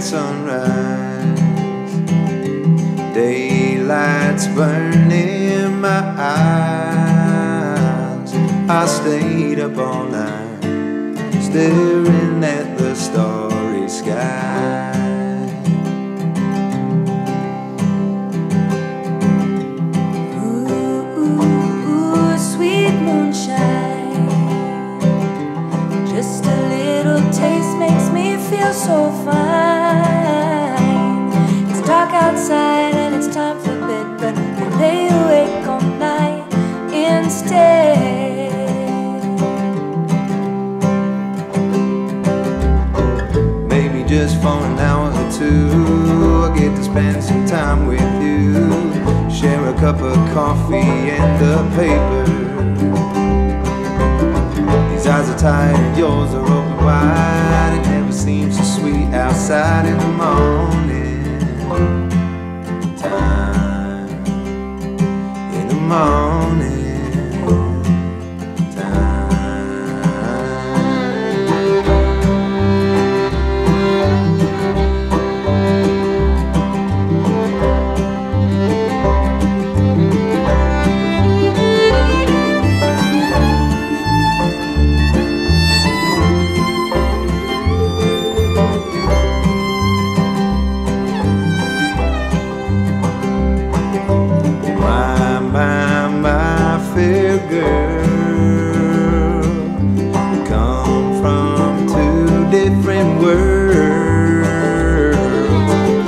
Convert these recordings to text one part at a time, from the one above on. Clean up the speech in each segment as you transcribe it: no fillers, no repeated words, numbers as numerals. at sunrise. Daylight's burning my eyes. I stayed up all night, staring at the starry sky. Ooh, ooh, sweet moonshine, just a little taste makes me feel so fine. It's dark outside and it's time for bed, but I lay awake all night instead. Maybe just for an hour or two, I get to spend some time with you, share a cup of coffee and the paper. These eyes are tired, yours are open wide. It never seems so sweet outside in the morning time. In the morning. Girl, we come from two different worlds.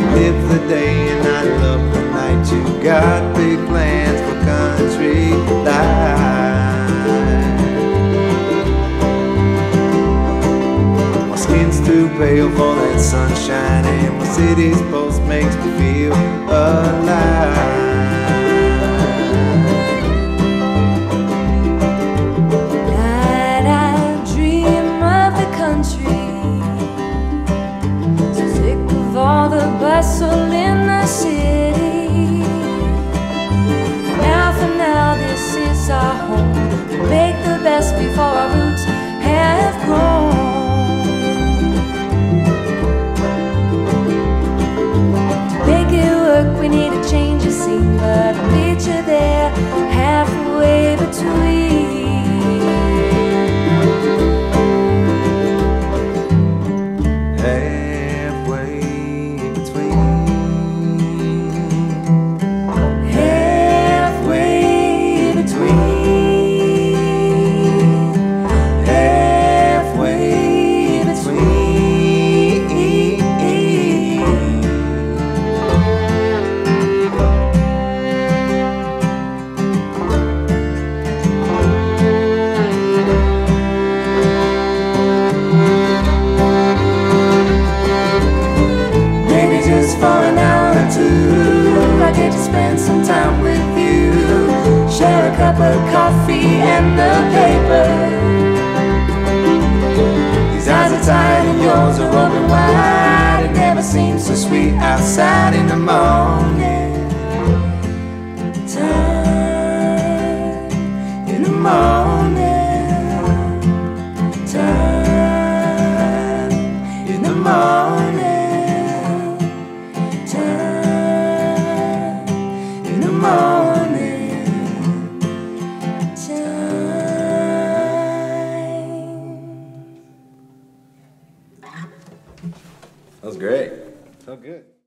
You live the day and I love the night. You got big plans for country life. My skin's too pale for that sunshine, and my city's post makes me feel alive. Bustle in the city. For now, this is our home. We'll make the best before our roots have grown. To make it work, we need a change of scene, but I'll meet you there halfway between. Spend some time with you, share a cup of coffee and the paper. These eyes are tired and yours are open wide. It never seems so sweet outside in the morning time. In the morning time. In the morning. That was great. Felt good.